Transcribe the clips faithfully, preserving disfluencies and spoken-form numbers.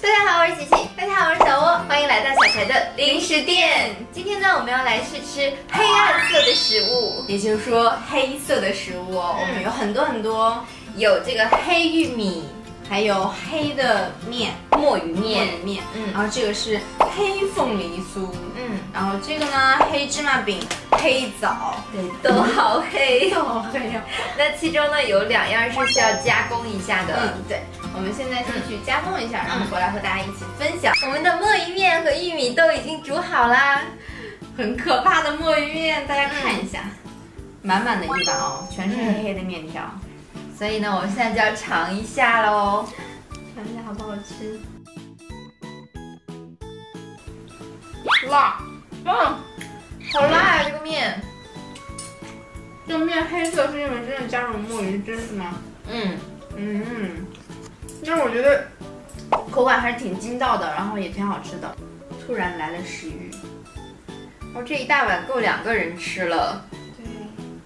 大家好，我是琪琪。大家好，我是小窝。欢迎来到小柴的零食店。今天呢，我们要来试吃黑暗色的食物，也就是说黑色的食物哦。嗯、我们有很多很多，有这个黑玉米，还有黑的面，墨鱼面，墨鱼面。嗯，然后这个是黑凤梨酥。嗯，然后这个呢，黑芝麻饼。 黑枣，对，都好黑，都好黑呀。那其中呢有两样是需要加工一下的，嗯，对。我们现在是去加工一下，然后回来和大家一起分享。我们的墨鱼面和玉米都已经煮好啦，很可怕的墨鱼面，大家看一下，满满的一碗哦，全是黑黑的面条。所以呢，我们现在就要尝一下喽，尝一下好不好吃？辣，嗯。 好辣呀、啊！这个面，这个面黑色是因为真的加入墨鱼汁是吗？嗯嗯嗯，但是我觉得口感还是挺筋道的，然后也挺好吃的。突然来了食欲，哦，这一大碗够两个人吃了。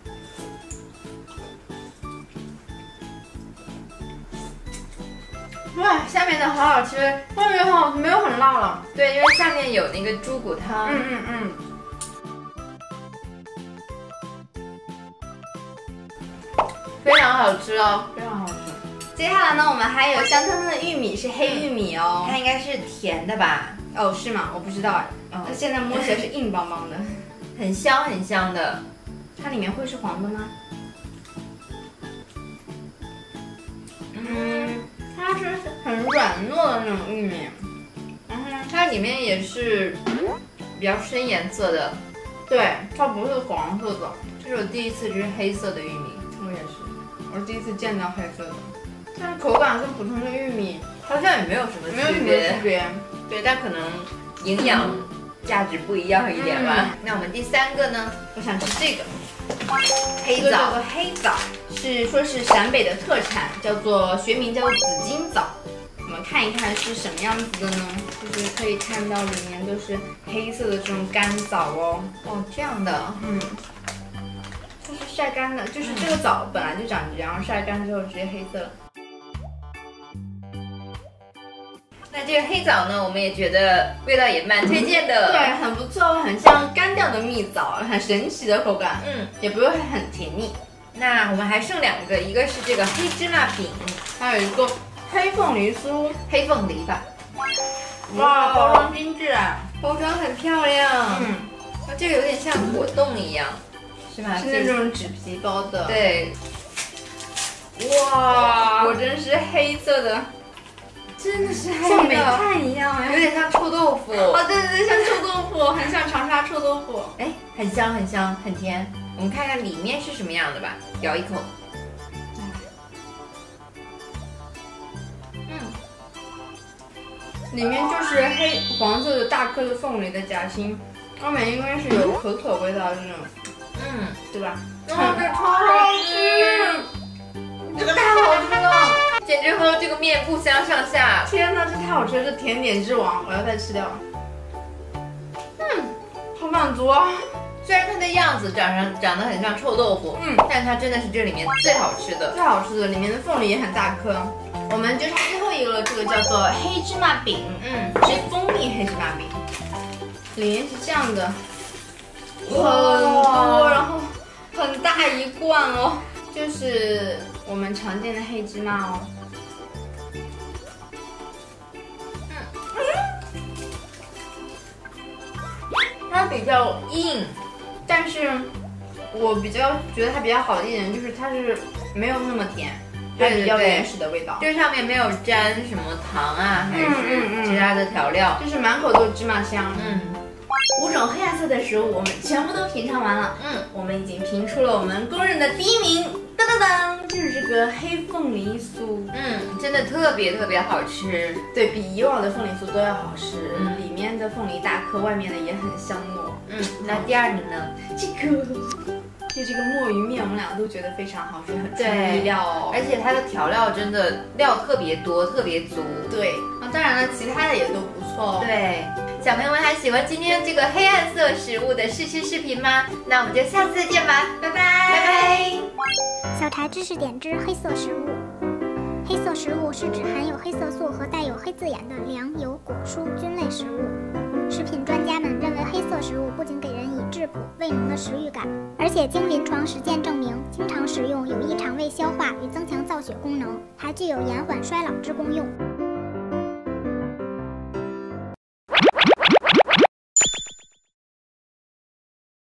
对。哇，下面的好好吃，外面好没有很辣了。对，因为下面有那个猪骨汤。嗯嗯嗯。 非常好吃哦，非常好吃。接下来呢，我们还有香喷喷的玉米，是黑玉米哦，它应该是甜的吧？哦，是吗？我不知道。哦，现在摸起来是硬邦邦的，很香很香的。它里面会是黄的吗？嗯，它是很软糯的那种玉米，然后呢，它里面也是比较深颜色的，对，它不是黄色的。这是我第一次吃黑色的玉米，我也是。 我第一次见到黑色的，但是口感跟普通的玉米好像也没有什么区别，没有什么区别。对，但可能营养价值不一样一点吧。嗯、那我们第三个呢？我想吃这个黑枣，这个黑枣是说是陕北的特产，叫做学名叫做紫金枣。我们看一看是什么样子的呢？就是可以看到里面都是黑色的这种干枣哦。哦，这样的，嗯。 晒干了，就是这个枣本来就长这样，晒干之后直接黑色了。那这个黑枣呢，我们也觉得味道也蛮推荐的，对，很不错，很像干掉的蜜枣，很神奇的口感，嗯，也不会很甜腻。那我们还剩两个，一个是这个黑芝麻饼，还有一个黑凤梨酥，黑凤梨吧。哇，包装精致啊，包装很漂亮，嗯，那这个有点像果冻一样。 是吗？是那种纸皮包的。对。哇，果真是黑色的，真的是黑的，像煤炭一样，有点像臭豆腐。哦，对对对，像臭豆腐，很像长沙臭豆腐。哎，很香很香，很甜。我们看看里面是什么样的吧，咬一口。嗯，里面就是黑黄色的大颗的凤梨的夹心，外面应该是有可可味道的那种。 嗯，对吧？然后这超好吃，这个太好吃了，简直和这个面不相上下。天哪，这太好吃了，这甜点之王，我要再吃掉。嗯，好满足啊！虽然它的样子长上长得很像臭豆腐，嗯，但它真的是这里面最好吃的，最好吃的，里面的凤梨也很大颗。我们就最后一个了，这个叫做黑芝麻饼，嗯，是蜂蜜黑芝麻饼，里面是这样的。 很多，然后很大一罐哦，就是我们常见的黑芝麻哦。嗯，它比较硬，但是我比较觉得它比较好的一点就是它是没有那么甜，它比较原始的味道。这上面没有沾什么糖啊，还是其他的调料，就是满口都是芝麻香。嗯。 五种黑暗色的食物，我们全部都品尝完了。嗯，我们已经评出了我们公认的第一名，噔噔噔，就是这个黑凤梨酥。嗯，真的特别特别好吃，对比以往的凤梨酥都要好吃。嗯，里面的凤梨大颗，外面的也很香糯。嗯，那第二名呢？这个就这个墨鱼面，我们俩都觉得非常好吃，很出乎意料哦。而且它的调料真的料特别多，特别足。对，啊，当然了，其他的也都不错。对。 小朋友们还喜欢今天这个黑暗色食物的试吃视频吗？那我们就下次再见吧，拜拜拜拜！小柴知识点之黑色食物。黑色食物是指含有黑色素和带有黑字眼的粮、油、果、蔬菌类食物。食品专家们认为，黑色食物不仅给人以质朴、味浓的食欲感，而且经临床实践证明，经常食用有益肠胃消化与增强造血功能，还具有延缓衰老之功用。